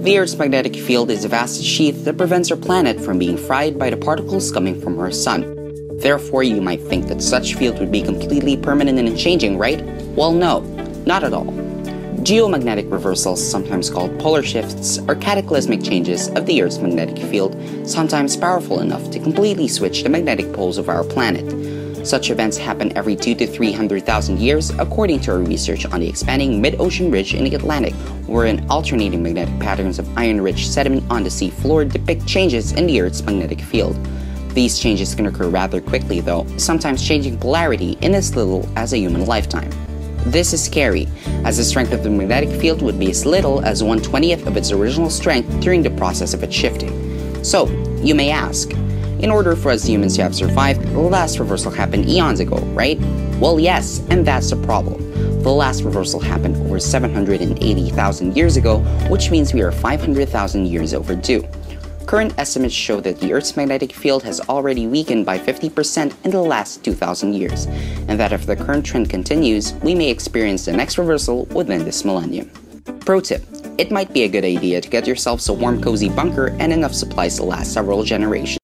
The Earth's magnetic field is a vast sheath that prevents our planet from being fried by the particles coming from her sun. Therefore, you might think that such field would be completely permanent and unchanging, right? Well, no, not at all. Geomagnetic reversals, sometimes called polar shifts, are cataclysmic changes of the Earth's magnetic field, sometimes powerful enough to completely switch the magnetic poles of our planet. Such events happen every 200,000 to 300,000 years, according to our research on the expanding mid-ocean ridge in the Atlantic, wherein alternating magnetic patterns of iron-rich sediment on the sea floor depict changes in the Earth's magnetic field. These changes can occur rather quickly though, sometimes changing polarity in as little as a human lifetime. This is scary, as the strength of the magnetic field would be as little as 1/20th of its original strength during the process of its shifting. So, you may ask, in order for us humans to have survived, the last reversal happened eons ago, right? Well yes, and that's the problem. The last reversal happened over 780,000 years ago, which means we are 500,000 years overdue. Current estimates show that the Earth's magnetic field has already weakened by 50% in the last 2,000 years, and that if the current trend continues, we may experience the next reversal within this millennium. Pro tip: it might be a good idea to get yourselves a warm, cozy bunker and enough supplies to last several generations.